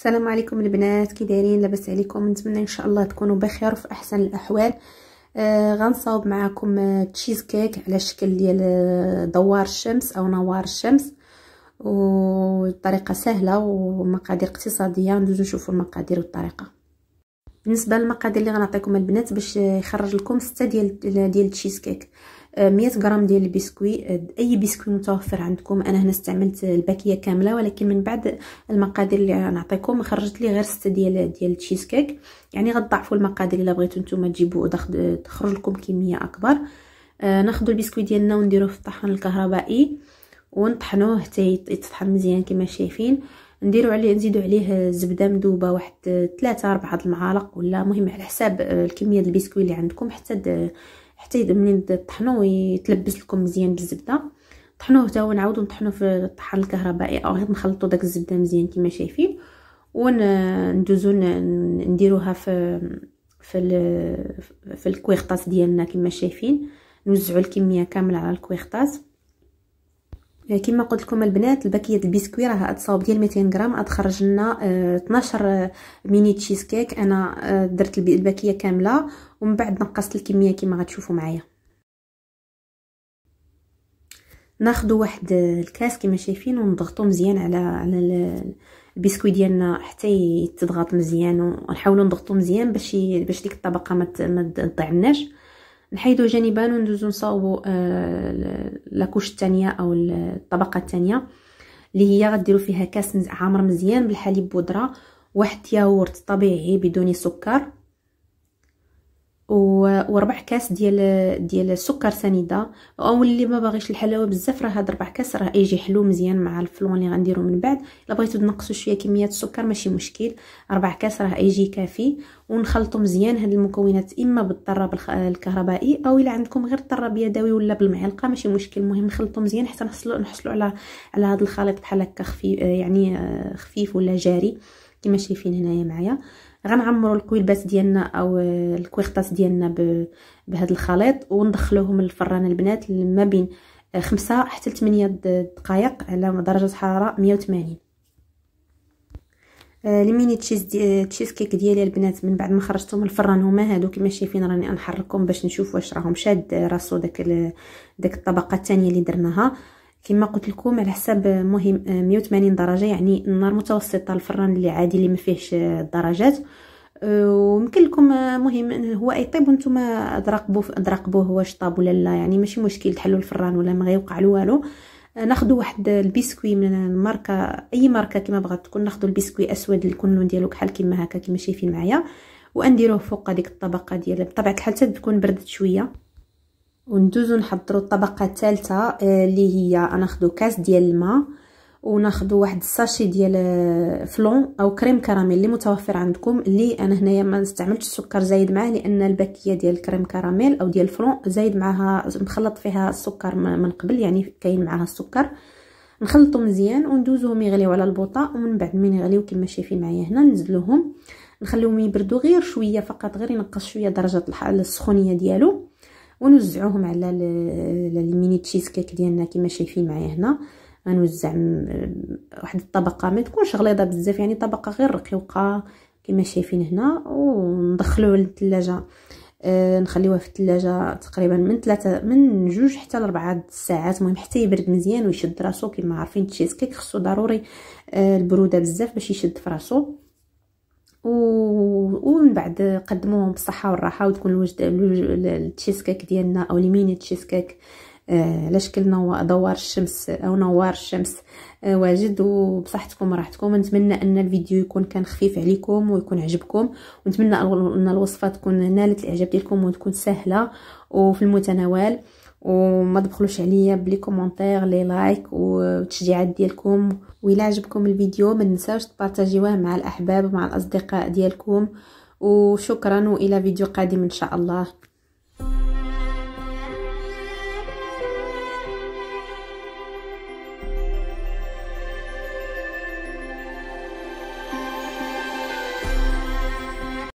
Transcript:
السلام عليكم البنات، كي دايرين؟ لاباس عليكم؟ نتمنى ان شاء الله تكونوا بخير وفي احسن الاحوال. غنصاوب معكم تشيز كيك على شكل ديال دوار الشمس او نوار الشمس، والطريقه سهله ومقادير اقتصاديه. ندوزو نشوفوا المقادير والطريقه. بالنسبه للمقادير اللي غنعطيكم البنات باش يخرج لكم 6 ديال التشيز كيك، 100 غرام ديال البسكوي، اي بسكوي متوفر عندكم. انا هنا استعملت الباكيه كامله، ولكن من بعد المقادير اللي غنعطيكم خرجت لي غير 6 ديال التشيز كيك، يعني غتضاعفوا المقادير الا بغيتو نتوما تجيبوا تخرج لكم كميه اكبر. ناخذوا البسكوي ديالنا ونديروه في الطحن الكهربائي ونطحنوه حتى يتطحن مزيان كما شايفين. نديروا عليه، نزيدوا عليه زبده مذوبه واحد 3-4 المعالق، ولا مهم على حساب الكميه ديال البسكوي اللي عندكم، حتى منين تطحنوه يتلبس لكم مزيان بالزبده. طحنوه حتى هو، نعاودو نطحنوه في الطحن الكهربائي او نخلطوا داك الزبده مزيان كما شايفين، وندوزو نديروها في الكويخطاس ديالنا كما شايفين. نوزعوا الكميه كامله على الكويخطاس. كما قلت لكم البنات، الباكيه ديال البسكوي راه الصوب ديال 200 غرام غتخرج لنا 12 ميني تشيز كيك. انا درت الباكيه كامله ومن بعد نقصت الكميه كما غتشوفوا معايا. ناخذ واحد الكاس كما شايفين ونضغطوا مزيان على البسكوي ديالنا حتى يتضغط مزيان، ونحاولوا نضغطوا مزيان باش ديك الطبقه ما تضيعناش. نحيدو جانبان وندوزو نصاوبو لاكوش الثانيه او الطبقه الثانيه، اللي هي غديرو فيها كاس عامر مزيان بالحليب بودره، واحد ياغورت طبيعي بدون سكر، و4 كاس ديال السكر سنيده، او اللي ما باغيش الحلاوه بزاف راه هاد 4 كاس راه يجي حلو مزيان مع الفلون اللي غنديرو من بعد. الا بغيتو تنقصوا شويه كميه السكر ماشي مشكل، 4 كاس راه يجي كافي. ونخلطو مزيان هاد المكونات اما بالطراب الكهربائي، او الا عندكم غير الطراب يدوي ولا بالمعلقه ماشي مشكل. المهم نخلطو مزيان حتى نحصلوا على هاد الخليط بحال هكا خفيف، يعني خفيف ولا جاري كما شايفين هنايا معايا. غنعمروا القويلبات ديالنا او الكويخطاس ديالنا بهذا الخليط، وندخلوهم للفران البنات ما بين 5 حتى 8 دقائق على درجه حراره 180. الميني تشيز كيك ديالي البنات من بعد ما خرجتهم من الفران هما هادو كما شايفين، راني انحركهم باش نشوف واش راهم شاد راسو داك الطبقه الثانيه اللي درناها. كما قلت لكم على حساب مهم 180 درجه، يعني النار متوسطه، الفران اللي عادي اللي ما فيهش الدرجات. ويمكن لكم مهم هو يطيب وانتم تراقبوه واش طاب ولا لا، يعني ماشي مشكل تحلوا الفران ولا ما غيوقع له والو. ناخذ واحد البسكوي من ماركه، اي ماركه كما بغات تكون. ناخذ البسكوي اسود الكنون ديالو بحال كما هكا كما شايفين معايا، ونديروه فوق هذيك الطبقه ديال، بطبيعه الحال تكون بردت شويه. وندوزو نحضروا الطبقه الثالثه اللي هي ناخذوا كاس ديال الماء، وناخذوا واحد الساشي ديال فلون او كريم كراميل اللي متوفر عندكم. اللي انا هنايا ما نستعملش السكر زايد معاه، لان الباكيه ديال الكريم كراميل او ديال الفلون زايد معاها مخلط فيها السكر من قبل، يعني كاين معاها السكر. نخلطو مزيان وندوزوهم يغليو على البوطه، ومن بعد من يغليو كما شايفين معايا هنا ننزلوهم نخليهم يبردوا غير شويه، فقط غير ينقص شويه درجه السخونيه ديالو، ونوزعوهم على الميني تشيز كيك ديالنا كما شايفين معايا هنا. غنوزع واحد الطبقه ما تكونش غليظه بزاف، يعني طبقه غير رقيقه كما شايفين هنا، وندخلوه للثلاجه. نخليوها في الثلاجه تقريبا من 2 حتى 4 ساعات، المهم حتى يبرد مزيان ويشد راسو. كما عارفين التشيز كيك خصو ضروري البروده بزاف باش يشد في راسو. ومن بعد قدموهم بالصحه والراحه، وتكون التشيز كيك ديالنا او الميني تشيز كيك على شكل دوار الشمس او نوار الشمس واجد. وبصحتكم وراحتكم. نتمنى ان الفيديو يكون كان خفيف عليكم ويكون عجبكم، ونتمنى ان الوصفه تكون نالت الاعجاب ديالكم وتكون سهله وفي المتناول. وما تبخلوش عليا بلي كومونتير، لي لايك والتشجيعات ديالكم. وإلا عجبكم الفيديو ما ننساوش تبارطاجيوه مع الاحباب ومع الاصدقاء ديالكم. وشكرا، والى فيديو قادم ان شاء الله.